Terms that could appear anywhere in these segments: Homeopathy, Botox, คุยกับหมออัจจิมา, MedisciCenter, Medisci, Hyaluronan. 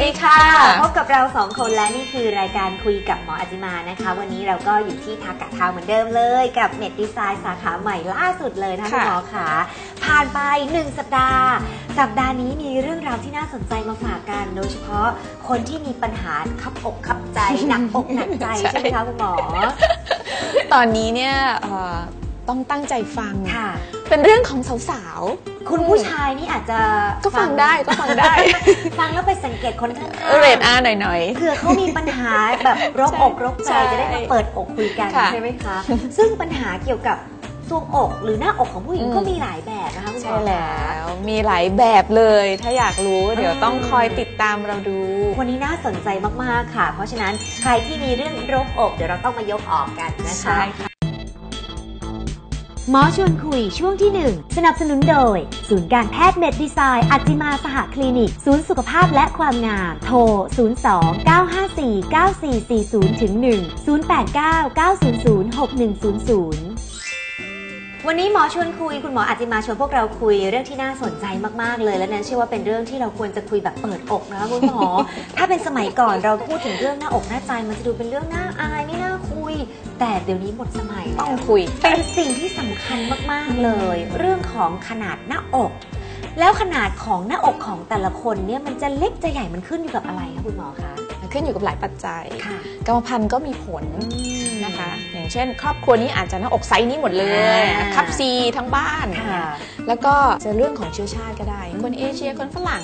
สดีค่ะพบกับเรา2คนและนี่คือรายการคุยกับหมออาจิมานะคะวันนี้เราก็อยู่ที่ทากะทาวน์เหมือนเดิมเลยกับเมดดีไซน์สาขาใหม่ล่าสุดเลยนะคะหมอขาผ่านไป1สัปดาห์สัปดาห์นี้มีเรื่องราวที่น่าสนใจมาฝากกันโดยเฉพาะคนที่มีปัญหาคับอกคับใจหนักอกหนักใจใช่ไหมคะคุณหมอตอนนี้เนี่ยต้องตั้งใจฟังเป็นเรื่องของสาวๆคุณผู้ชายนี่อาจจะก็ฟังได้ก็ฟังได้ฟังแล้วไปสังเกตคนข้างๆเรทอาร์หน่อยๆคือเขามีปัญหาแบบรกอกรกใจจะได้มาเปิดอกคุยกันใช่ไหมคะซึ่งปัญหาเกี่ยวกับทรวงอกหรือหน้าอกของผู้หญิงก็มีหลายแบบนะคะคุณหมอใช่แล้วมีหลายแบบเลยถ้าอยากรู้เดี๋ยวต้องคอยติดตามเราดูวันนี้น่าสนใจมากๆค่ะเพราะฉะนั้นใครที่มีเรื่องรกอกเดี๋ยวเราต้องมายกออกกันนะคะหมอชวนคุยช่วงที่1สนับสนุนโดยศูนย์การแพทย์เมดดีไซน์อัจจิมาสหคลินิกศูนย์สุขภาพและความงามโทร02-954-9440-1 089-900-6100 วันนี้หมอชวนคุยคุณหมออัจจิมาชวนพวกเราคุยเรื่องที่น่าสนใจมากๆเลยและนั้นเชื่อว่าเป็นเรื่องที่เราควรจะคุยแบบเปิดอกนะคะคุณหมอถ้าเป็นสมัยก่อนเราพูดถึงเรื่องหน้าอกหน้าใจมันจะดูเป็นเรื่องน่าอายไม่น่าคุยแต่เดี๋ยวนี้หมดสมัยต้องคุยเป็นสิ่งที่สำคัญมากๆเลยเรื่องของขนาดหน้าอกแล้วขนาดของหน้าอกของแต่ละคนเนี่ยมันจะเล็กจะใหญ่มันขึ้นอยู่กับอะไรคะคุณหมอคะมันขึ้นอยู่กับหลายปัจจัยกรรมพันธุ์ก็มีผลนะคะอย่างเช่นครอบครัวนี้อาจจะหน้าอกไซส์นี้หมดเลยคับซีทั้งบ้านแล้วก็จะเรื่องของเชื้อชาติก็ได้คนเอเชียคนฝรั่ง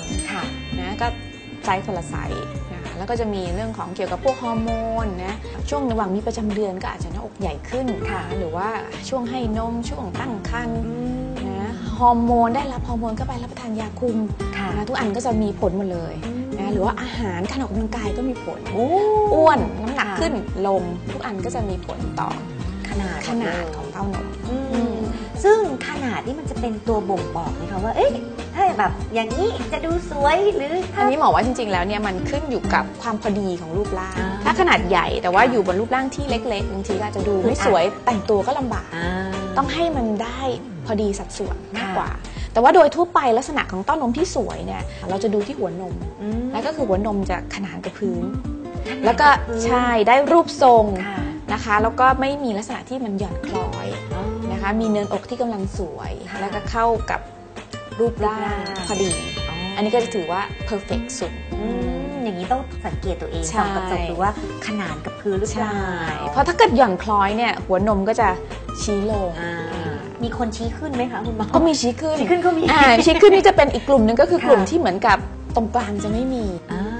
นะก็ไซส์คนละไซส์แล้วก็จะมีเรื่องของเกี่ยวกับพวกฮอร์โมนนะช่วงระหว่างมีประจำเดือนก็อาจจะหน้าอกใหญ่ขึ้นค่ะหรือว่าช่วงให้นมช่วงตั้งครรภ์นะฮอร์โมนได้รับฮอร์โมนเข้าไปรับประทานยาคุมค่ะทุกอันก็จะมีผลหมดเลยนะหรือว่าอาหารการออกกำลังกายก็มีผลอ้วนน้ำหนักขึ้นลงทุกอันก็จะมีผลต่อขนาดของเต้านมซึ่งขนาดนี่มันจะเป็นตัวบ่งบอกไหมคะว่าเอ๊ะถ้าแบบอย่างนี้จะดูสวยหรืออันนี้หมอว่าจริงๆแล้วเนี่ยมันขึ้นอยู่กับความพอดีของรูปร่างถ้าขนาดใหญ่แต่ว่าอยู่บนรูปร่างที่เล็กๆบางทีก็จะดูไม่สวยแต่งตัวก็ลำบากต้องให้มันได้พอดีสัดส่วนมากกว่าแต่ว่าโดยทั่วไปลักษณะของเต้านมที่สวยเนี่ยเราจะดูที่หัวนมแล้วก็คือหัวนมจะขนานกับพื้นแล้วก็ใช่ได้รูปทรงนะคะแล้วก็ไม่มีลักษณะที่มันหย่อนคล้อยนะคะมีเนินอกที่กำลังสวยแล้วก็เข้ากับรูปร่างพอดีอันนี้ก็จะถือว่า perfect สุดอย่างนี้ต้องสังเกตตัวเองส่องกระจกดูว่าขนานกับพื้นหรือเปล่าเพราะถ้าเกิดหย่อนคล้อยเนี่ยหัวนมก็จะชี้ลงมีคนชี้ขึ้นไหมคะคุณหมอก็มีชี้ขึ้นก็มีชี้ขึ้นนี่จะเป็นอีกกลุ่มนึงก็คือกลุ่มที่เหมือนกับตรงกลางจะไม่มี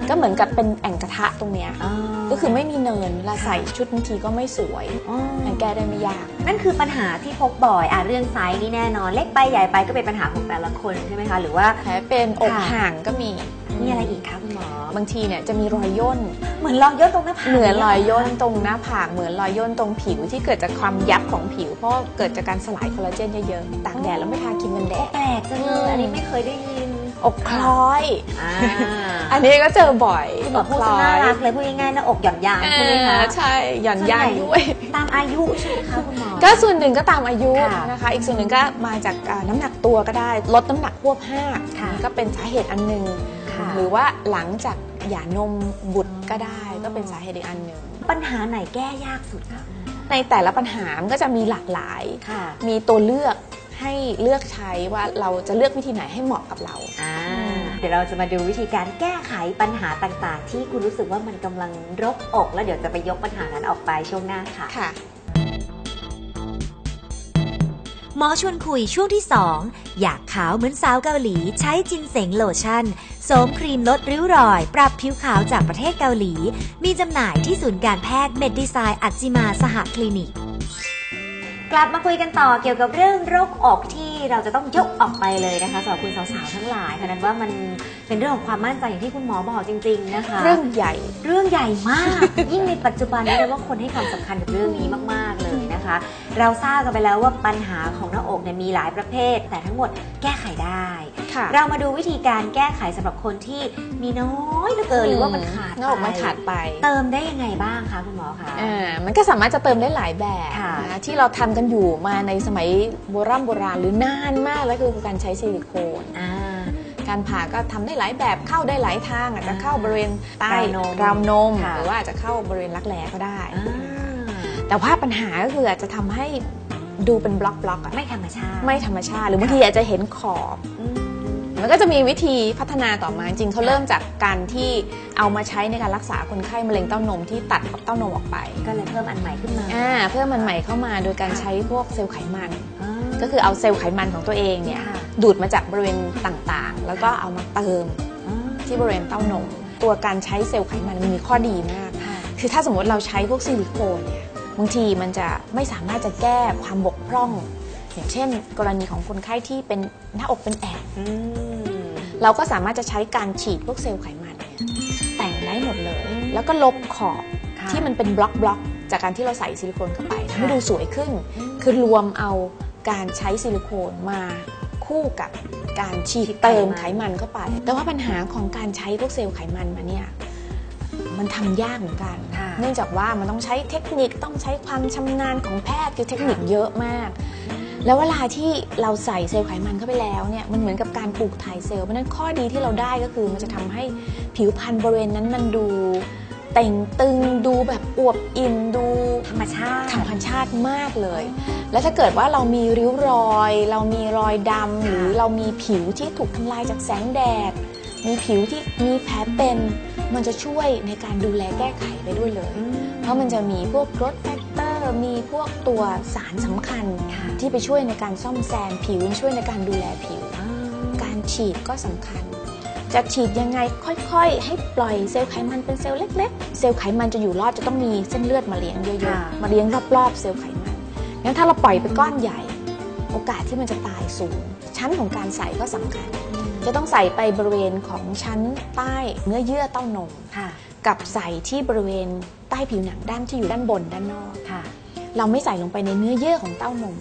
ก็เหมือนกับเป็นแอ่งกระทะตรงเนี้ยก็คือไม่มีเนินเราใส่ชุดบางทีก็ไม่สวยมันแก้ได้ไม่ยากนั่นคือปัญหาที่พบบ่อยเรื่องไซส์นี่แน่นอนเล็กไปใหญ่ไปก็เป็นปัญหาของแต่ละคนใช่ไหมคะหรือว่าเป็นอกห่างก็มีอะไรอีกคะคุณหมอบางทีเนี่ยจะมีรอยย่นเหมือนรอยย่นตรงหน้าผากเหมือนรอยย่นตรงหน้าผากเหมือนรอยย่นตรงผิวที่เกิดจากความยับของผิวเพราะเกิดจากการสลายคอลลาเจนเยอะๆตากแดดแล้วไม่ทาครีมกันแดดแปลกจังเลยอันนี้ไม่เคยได้ยินอกคล้อยอันนี้ก็เจอบ่อยที่บอกพูดน่ารักเลยพูดง่ายๆนะอกหย่อนยานใช่ไหมคะใช่หย่อนยานด้วยตามอายุใช่ไหมคะคุณหมอก็ส่วนหนึ่งก็ตามอายุนะคะอีกส่วนหนึ่งก็มาจากน้ำหนักตัวก็ได้ลดน้ำหนักควบ5นี่ก็เป็นสาเหตุอันหนึ่งหรือว่าหลังจากหย่านมบุตรก็ได้ก็เป็นสาเหตุอีกอันหนึ่งปัญหาไหนแก้ยากสุดคะในแต่ละปัญหามันก็จะมีหลากหลายมีตัวเลือกให้เลือกใช้ว่าเราจะเลือกวิธีไหนให้เหมาะกับเราเดี๋ยวเราจะมาดูวิธีการแก้ไขปัญหาต่างๆที่คุณรู้สึกว่ามันกำลังรกอกแล้วเดี๋ยวจะไปยกปัญหานั้นออกไปช่วงหน้าค่ะหมอชวนคุยช่วงที่2อยากขาวเหมือนสาวเกาหลีใช้จินเซ็งโลชั่นโสมครีมลดริ้วรอยปรับผิวขาวจากประเทศเกาหลีมีจำหน่ายที่ศูนย์การแพทย์เมดดีไซน์อัจจิมาสหคลินิกกลับมาคุยกันต่อเกี่ยวกับเรื่องโรคอกที่เราจะต้องยกออกไปเลยนะคะสำหรับคุณสาวๆทั้งหลายค่ะนั้นว่ามันเป็นเรื่องของความมั่นใจอย่างที่คุณหมอบอกจริงๆนะคะเรื่องใหญ่มากยิ่งในปัจจุบันนี้เลยว่าคนให้ความสำคัญกับเรื่องนี้มากๆเลยนะคะเราทราบกันไปแล้วว่าปัญหาของหน้าอกเนี่ยมีหลายประเภทแต่ทั้งหมดแก้ไขได้เรามาดูวิธีการแก้ไขสำหรับคนที่มีน้อยเหลือเกินหรือว่ามันขาดหน้าอกมันขาดไปเติมได้ยังไงบ้างคะคุณหมอคะมันก็สามารถจะเติมได้หลายแบบที่เราทำกันอยู่มาในสมัยโบราณหรือนานมากแล้วคือการใช้ซิลิโคน การผ่าก็ทำได้หลายแบบเข้าได้หลายทางอาจจะเข้าบริเวณใต้ราวนมหรือว่าอาจจะเข้าบริเวณรักแร้ก็ได้แต่ว่าปัญหาก็คืออาจจะทำให้ดูเป็นบล็อกๆไม่ธรรมชาติหรือบางทีอาจจะเห็นขอบมันก็จะมีวิธีพัฒนาต่อมาจริงเขาเริ่มจากการที่เอามาใช้ในการรักษาคนไข้มะเร็งเต้านมที่ตัดเต้านมออกไปก็เลยเพิ่มอันใหม่ขึ้นมาเพิ่มอันใหม่เข้ามาโดยการใช้พวกเซลล์ไขมันก็คือเอาเซลล์ไขมันของตัวเองเนี่ยดูดมาจากบริเวณต่างๆแล้วก็เอามาเติมที่บริเวณเต้านมตัวการใช้เซลล์ไขมันมันมีข้อดีมากคือถ้าสมมติเราใช้พวกซิลิโคนเนี่ยบางทีมันจะไม่สามารถจะแก้ความบกพร่องอย่างเช่นกรณีของคนไข้ที่เป็นหน้าอกเป็นแอ่งเราก็สามารถจะใช้การฉีดพวกเซลล์ไขมันแต่งได้หมดเลยแล้วก็ลบขอบที่มันเป็นบล็อกๆจากการที่เราใส่ซิลิโคนเข้าไปทำให้ดูสวยขึ้นคือรวมเอาการใช้ซิลิโคนมาคู่กับการฉีดเติมไขมันเข้าไปแต่ว่าปัญหาของการใช้พวกเซลล์ไขมันมาเนี่ยมันทำยากเหมือนกันเนื่องจากว่ามันต้องใช้เทคนิคต้องใช้ความชำนาญของแพทย์คือเทคนิคเยอะมากแล้วเวลาที่เราใส่เซลล์ไขมันเข้าไปแล้วเนี่ยมันเหมือนกับการปลูกถ่ายเซลล์เพราะนั้นข้อดีที่เราได้ก็คือมันจะทำให้ผิวพรรณบริเวณนั้นมันดูเต่งตึงดูแบบอวบอิ่มดูธรรมชาติมากเลยและถ้าเกิดว่าเรามีริ้วรอยเรามีรอยดำหรือเรามีผิวที่ถูกทำลายจากแสงแดดมีผิวที่มีแผลเป็นมันจะช่วยในการดูแลแก้ไขไปด้วยเลยเพราะมันจะมีพวกลดแฟกเตอร์มีพวกตัวสารสำคัญที่ไปช่วยในการซ่อมแซมผิวช่วยในการดูแลผิวการฉีดก็สำคัญจะฉีดยังไงค่อยๆให้ปล่อยเซลล์ไขมันเป็นเซลล์เล็กๆเซลล์ไขมันจะอยู่รอดจะต้องมีเส้นเลือดมาเลี้ยงเยอะๆมาเลี้ยงรอบๆเซลล์ไขมันงั้นถ้าเราปล่อยไปก้อนใหญ่โอกาสที่มันจะตายสูงชั้นของการใส่ก็สำคัญจะต้องใส่ไปบริเวณของชั้นใต้เนื้อเยื่อเต้านมกับใส่ที่บริเวณใต้ผิวหนังด้านที่อยู่ด้านบนด้านนอกเราไม่ใส่ลงไปในเนื้อเยื่อของเต้านม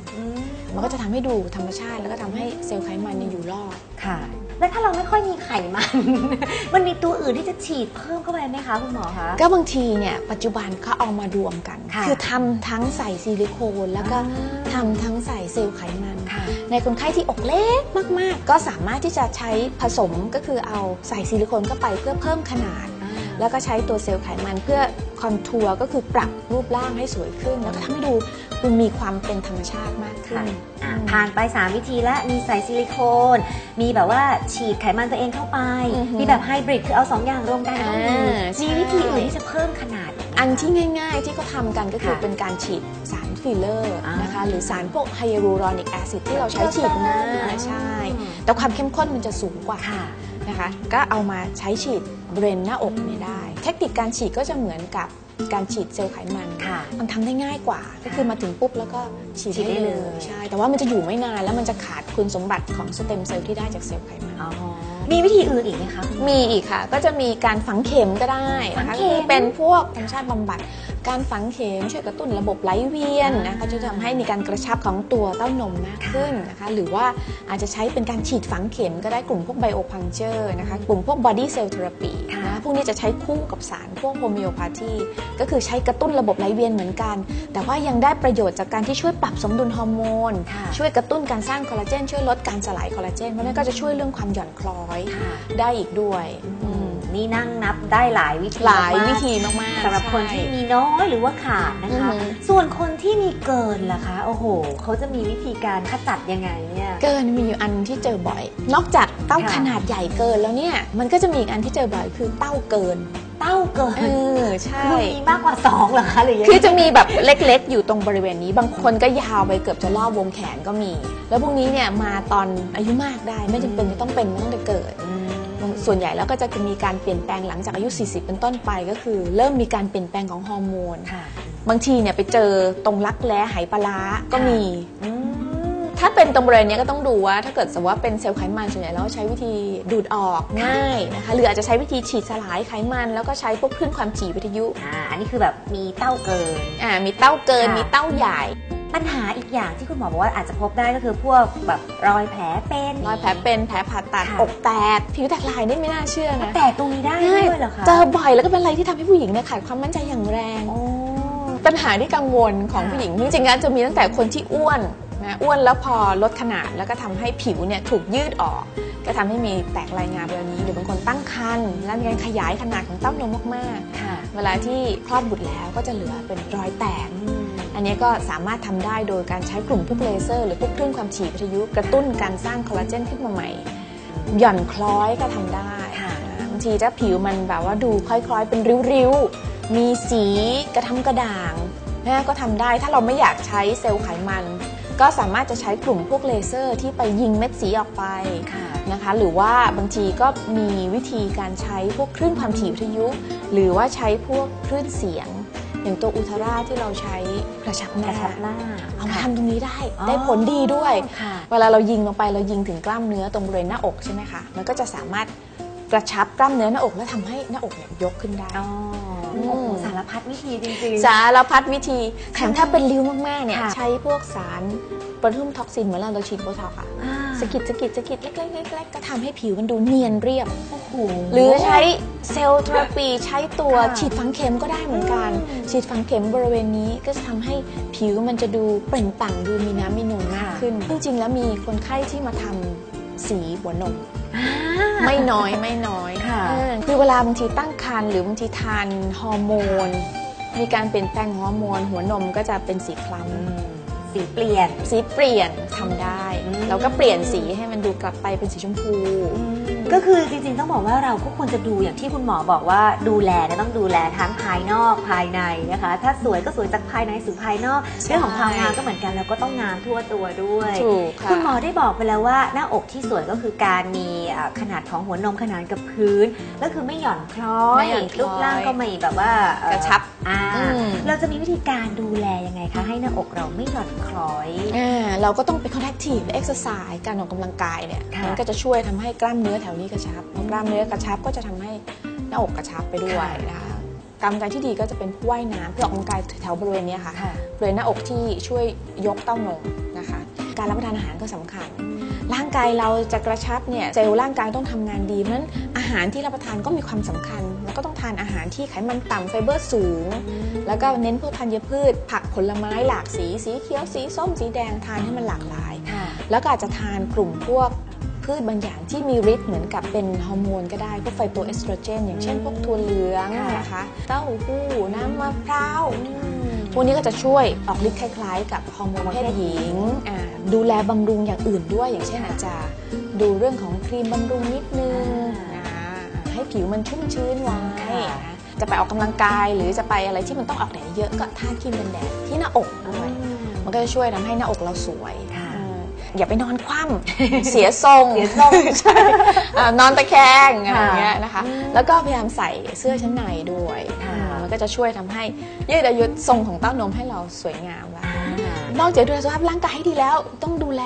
มันก็จะทำให้ดูธรรมชาติแล้วก็ทำให้เซลล์ไขมันอยู่รอดค่ะแล้วถ้าเราไม่ค่อยมีไขมัน มันมีตัวอื่นที่จะฉีดเพิ่มเข้าไปไหมคะคุณหมอคะก็บางทีเนี่ยปัจจุบันเขาเอามารวมกันคือทำทั้งใส่ซิลิโคนแล้วก็ทำทั้งใส่เซลล์ไขมันในคนไข้ที่อกเล็กมากๆก็สามารถที่จะใช้ผสมก็คือเอาใส่ซิลิโคนเข้าไปเพื่อเพิ่มขนาดแล้วก็ใช้ตัวเซลล์ไขมันเพื่อคอนทัวร์ก็คือปรับรูปร่างให้สวยขึ้นแล้วก็ทำให้ดูมันมีความเป็นธรรมชาติมากขึ้นผ่านไป3วิธีแล้วมีใส่ซิลิโคนมีแบบว่าฉีดไขมันตัวเองเข้าไปมีแบบไฮบริดคือเอา2อย่างรวมกันมีวิธีอื่นที่จะเพิ่มขนาดอันที่ง่ายๆที่เขาทำกันก็คือเป็นการฉีดสารฟิลเลอร์นะคะหรือสารพวกไฮลูรอนิกแอซิดที่เราใช้ฉีดหน้าใช่แต่ความเข้มข้นมันจะสูงกว่านะคะก็เอามาใช้ฉีดบริเวณหน้าอกเนี่ยได้เทคนิคการฉีดก็จะเหมือนกับการฉีดเซลล์ไขมันมันทำได้ง่ายกว่าก็คือมาถึงปุ๊บแล้วก็ฉีดได้เลยใช่แต่ว่ามันจะอยู่ไม่นานแล้วมันจะขาดคุณสมบัติของสเต็มเซลล์ที่ได้จากเซลล์ไขมันมีวิธีอื่นอีกไหมคะมีอีกค่ะก็จะมีการฝังเข็มก็ได้นะคะคือเป็นพวกธรรมชาติบำบัดการฝังเข็มช่วยกระตุ้นระบบไหลเวียนนะคะจะทำให้มีการกระชับของตัวเต้านมมากขึ้นนะคะหรือว่าอาจจะใช้เป็นการฉีดฝังเข็มก็ได้กลุ่มพวกไบโอพังเจอร์นะคะกลุ่มพวกบอดี้เซลล์เทอราปีนะพวกนี้จะใช้คู่กับสารพวกโฮมิโอพาธีก็คือใช้กระตุ้นระบบไหลเวียนเหมือนกันแต่ว่ายังได้ประโยชน์จากการที่ช่วยปรับสมดุลฮอร์โมนช่วยกระตุ้นการสร้างคอลลาเจนช่วยลดการสลายคอลลาเจนเพราะนั้นก็จะช่วยเรื่องความหย่อนคล้อยได้อีกด้วยนี่นั่งนับได้หลายวิธีมากๆสำหรับคนที่มีน้อยหรือว่าขาดนะคะส่วนคนที่มีเกินล่ะคะโอ้โหเขาจะมีวิธีการขจัดยังไงเนี่ยเกินมีอยู่อันที่เจอบ่อยนอกจากเต้าขนาดใหญ่เกินแล้วเนี่ยมันก็จะมีอีกอันที่เจอบ่อยคือเต้าเกินใช่มีมากกว่า2เหรอคะหรือยังคือจะมีแบบเล็กๆอยู่ตรงบริเวณนี้บางคนก็ยาวไปเกือบจะรอบวงแขนก็มีแล้วพวกนี้เนี่ยมาตอนอายุมากได้ไม่จำเป็นจะต้องเป็นตั้งแต่เกิดส่วนใหญ่แล้วก็จะมีการเปลี่ยนแปลงหลังจากอายุ40เป็นต้นไปก็คือเริ่มมีการเปลี่ยนแปลงของฮอร์โมนบางทีเนี่ยไปเจอตรงรักแร้ไหปลาร้าก็มีถ้าเป็นตรงบริเวณนี้ก็ต้องดูว่าถ้าเกิดสมมติว่าเป็นเซลล์ไขมันส่วนใหญ่แล้วใช้วิธีดูดออกง่ายนะคะหรืออาจจะใช้วิธีฉีดสลายไขมันแล้วก็ใช้พวกคลื่นความถี่วิทยุอันนี้คือแบบมีเต้าเกินมีเต้าเกินมีเต้าใหญ่ปัญหาอีกอย่างที่คุณหมอบอกว่าอาจจะพบได้ก็คือพวกแบบรอยแผลเป็นแผลผ่าตัดอกแตกผิวแตกลายนี่ไม่น่าเชื่อนะแตกตรงนี้ได้ด้วยเหรอคะเจอบ่อยแล้วก็เป็นอะไรที่ทำให้ผู้หญิงเนี่ยขาดความมั่นใจอย่างแรงปัญหาที่กังวลของผู้หญิงจริงๆแล้วจะมีตั้งแต่คนที่อ้วน นะอ้วนแล้วพอลดขนาดแล้วก็ทำให้ผิวเนี่ยถูกยืดออกก็ทำให้มีแตกรายงานแบบนี้หรือบางคนตั้งครรภ์และมีการขยายขนาดของเต้านมมากๆค่ะเวลาที่คลอดบุตรแล้วก็จะเหลือเป็นรอยแตกอันนี้ก็สามารถทำได้โดยการใช้กลุ่มพวกเลเซอร์หรือพวกคลื่นความถี่วิทยุกระตุ้นการสร้างคอลลาเจนขึ้นมาใหม่หย่อนคล้อยก็ทำได้บางทีถ้าผิวมันแบบว่าดูคล้อยๆเป็นริ้วๆมีสีกระทำกระด่างนะก็ทำได้ถ้าเราไม่อยากใช้เซลล์ไขมันก็สามารถจะใช้กลุ่มพวกเลเซอร์ที่ไปยิงเม็ดสีออกไปนะคะหรือว่าบางทีก็มีวิธีการใช้พวกคลื่นความถี่วิทยุหรือว่าใช้พวกคลื่นเสียงอย่างตัวอุทาราที่เราใช้กระชับหน้าเอามาทำตรงนี้ได้ได้ผลดีด้วยเวลาเรายิงลงไปเรายิงถึงกล้ามเนื้อตรงบริเวณหน้าอกใช่ไหมคะมันก็จะสามารถกระชับกล้ามเนื้อหน้าอกและทำให้หน้าอกเนี่ยยกขึ้นได้สารพัดวิธีจริงๆสารพัดวิธีแถมถ้าเป็นริ้วมากๆเนี่ยใช้พวกสารปนหุ้มท็อกซินเหมือนเราฉีดโบท็อกซ์อะสกิดสกิดสกิดเล็กๆก็ทำให้ผิวมันดูเนียนเรียบหรือใช้เซลล์เทอราปีใช้ตัวฉีดฝังเข็มก็ได้เหมือนกันฉีดฝังเข็มบริเวณนี้ก็จะทำให้ผิวมันจะดูเปล่งปลั่งดูมีน้ำมีนวลมากขึ้นจริงๆแล้วมีคนไข้ที่มาทำสีหัวนมไม่น้อยค่ะคือเวลาบางทีตั้งครรภ์หรือบางทีทานฮอร์โมนมีการเปลี่ยนแปลงฮอร์โมนหัวนมก็จะเป็นสีคล้ำสีเปลี่ยนทำได้แล้วก็เปลี่ยนสีให้มันดูกลับไปเป็นสีชมพูก็คือจริงๆต้องบอกว่าเราก็ควรจะดูอย่างที่คุณหมอบอกว่าดูแลนะต้องดูแลทั้งภายนอกภายในนะคะถ้าสวยก็สวยจากภายในสู่ภายนอกเรื่องของความงามก็เหมือนกันเราก็ต้องงามทั่วตัวด้วยคุณหมอได้บอกไปแล้วว่าหน้าอกที่สวยก็คือการมีขนาดของหัวนมขนานกับพื้นก็คือไม่หย่อนคล้อยรูปร่างก็ไม่แบบว่ากระชับเราจะมีวิธีการดูแลยังไงคะให้หน้าอกเราไม่หย่อนคล้อยเราก็ต้องไปคอนแทคทีฟเอ็กซ์ไซส์การออกกำลังกายเนี่ยมันก็จะช่วยทำให้กล้ามเนื้อแถวนี้กระชับกล้ามเนื้อกระชับก็จะทำให้หน้าอกกระชับไปด้วยนะคะกำลังกายที่ดีก็จะเป็นว่ายน้ำเพื่อออกกำลังกายแถวบริเวณนี้ค่ะบริเวณหน้าอกที่ช่วยยกเต้านมนะคะการรับประทานอาหารก็สำคัญร่างกายเราจะกระชับเนี่ยเซลล์ร่างกายต้องทำงานดีเพราะฉะนั้นอาหารที่รับประทานก็มีความสำคัญแล้วก็ต้องทานอาหารที่ไขมันต่ำไฟเบอร์สูงแล้วก็เน้นพวกธัญพืชผักผลไม้หลากสีสีเขียวสีส้มสีแดงทานให้มันหลากหลายแล้วก็อาจจะทานกลุ่มพวกพืชบางอย่างที่มีฤทธิ์เหมือนกับเป็นฮอร์โมนก็ได้พวกไฟโตเอสโตรเจนอย่างเช่นพวกถั่วเหลืองนะคะเต้าหู้น้ำมะพร้าวพวกนี้ก็จะช่วยออกฤทธิ์คล้ายๆกับฮอร์โมนเพศหญิงดูแลบำรุงอย่างอื่นด้วยอย่างเช่นอาจจะดูเรื่องของครีมบำรุงนิดนึงให้ผิวมันชุ่มชื้นไว้จะไปออกกำลังกายหรือจะไปอะไรที่มันต้องออกแดดเยอะก็ทาครีมกันแดดที่หน้าอกด้วยมันก็จะช่วยทำให้หน้าอกเราสวยอย่าไปนอนคว่ำเสียทรงนอนตะแคงอะไรเงี้ยนะคะแล้วก็พยายามใส่เสื้อชั้นในด้วยมันก็จะช่วยทำให้ยืดอายุทรงของเต้านมให้เราสวยงามแล้วนอกจากดูแลสุขภาพร่างกายให้ดีแล้วต้องดูแล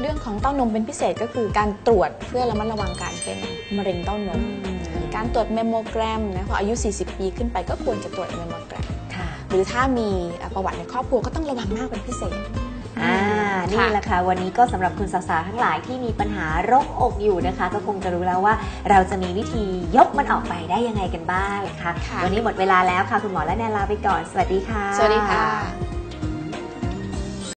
เรื่องของเต้านมเป็นพิเศษก็คือการตรวจเพื่อระมัดระวังการเป็นมะเร็งเต้านมการตรวจเมมโมแกรมนะพออายุ40ปีขึ้นไปก็ควรจะตรวจเมมโมแกรมหรือถ้ามีประวัติในครอบครัวก็ต้องระวังมากเป็นพิเศษนี่แหละค่ะวันนี้ก็สำหรับคุณสาวๆทั้งหลายที่มีปัญหาโรคอกอยู่นะคะก็คงจะรู้แล้วว่าเราจะมีวิธียกมันออกไปได้ยังไงกันบ้างนะคะวันนี้หมดเวลาแล้วค่ะคุณหมอและแนนลาไปก่อนสวัสดีค่ะสวัสดีค่ะ